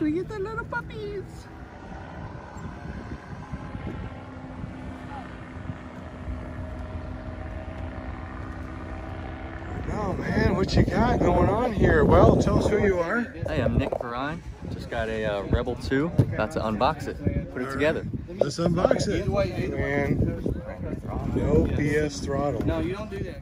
Look at the little puppies. Oh man, what you got going on here? Well, tell us who you are. Hey, I'm Nick Ferrin. Just got a Rebel 2. About to unbox it, put it together. Let's unbox it. And no BS throttle. No, you don't do that.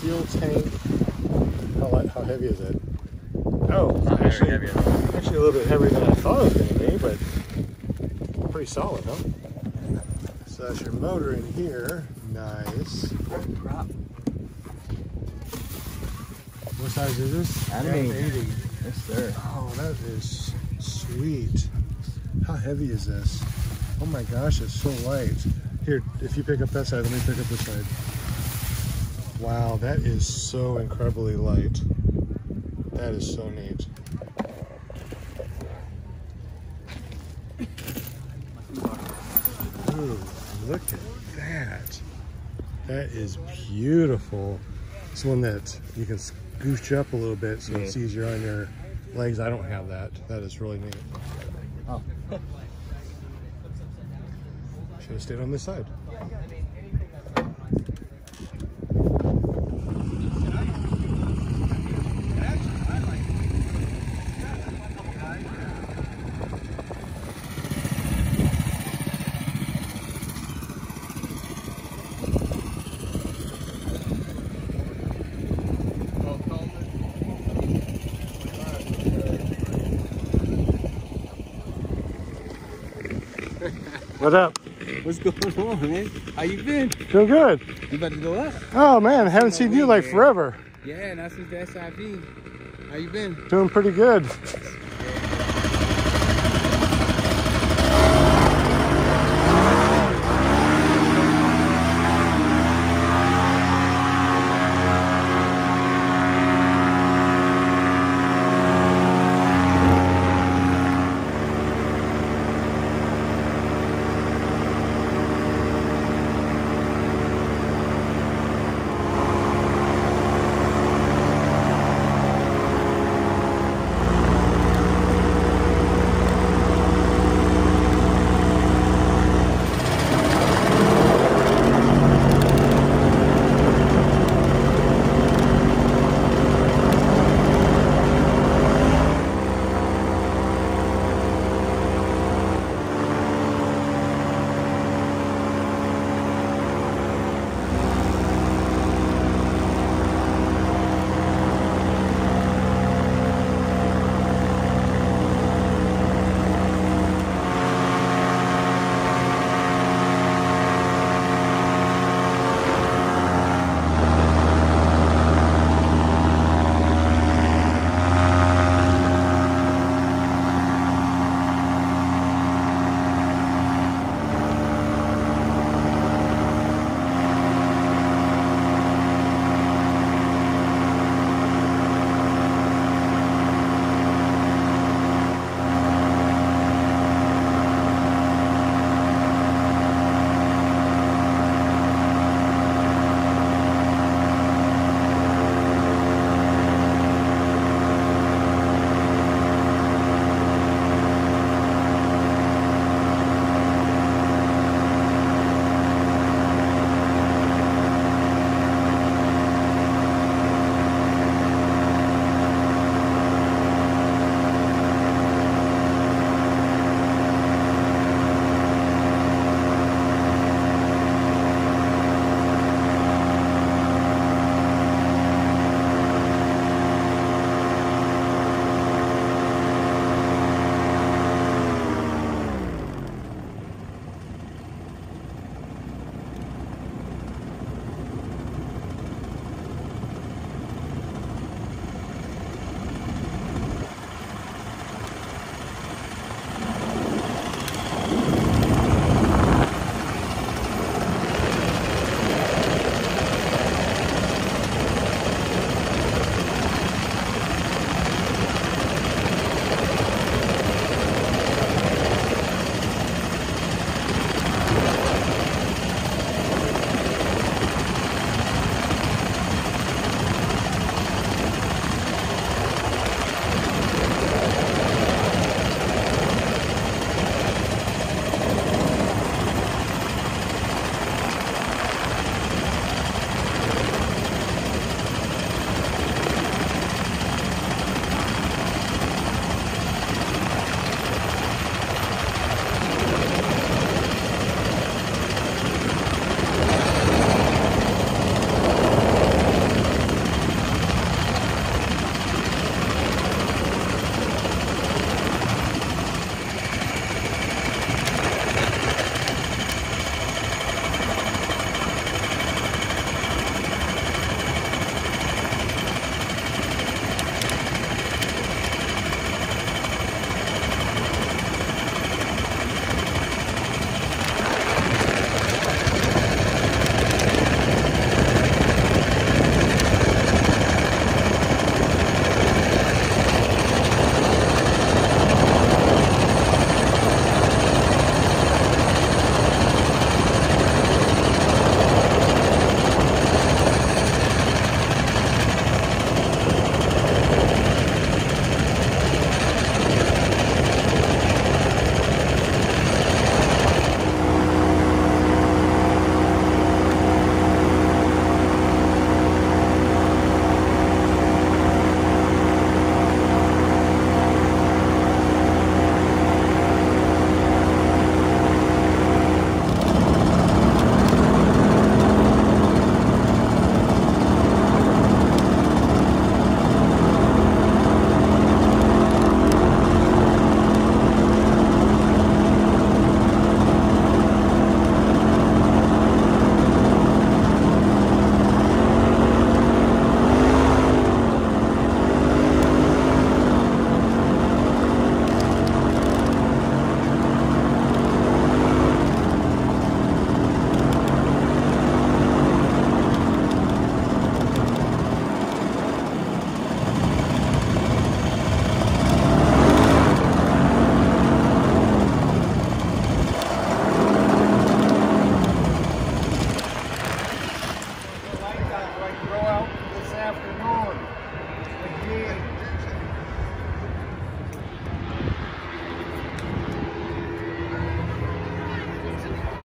Fuel tank. How heavy is it? Oh, it's actually a little bit heavier than I thought it was going to be, but pretty solid, huh? So that's your motor in here. Nice. What size is this? I mean, 80. Yes, sir. Oh, that is sweet. How heavy is this? Oh my gosh, it's so light. Here, if you pick up that side, let me pick up this side. Wow, that is so incredibly light. That is so neat. Ooh, look at that. That is beautiful. It's one that you can scooch up a little bit so it's easier on your legs. I don't have that. That is really neat. Oh. Should have stayed on this side. What up? What's going on, man? How you been? Feel good. You about to go up? Oh man, haven't seen you like forever. Yeah, not since the SIV. How you been? Doing pretty good.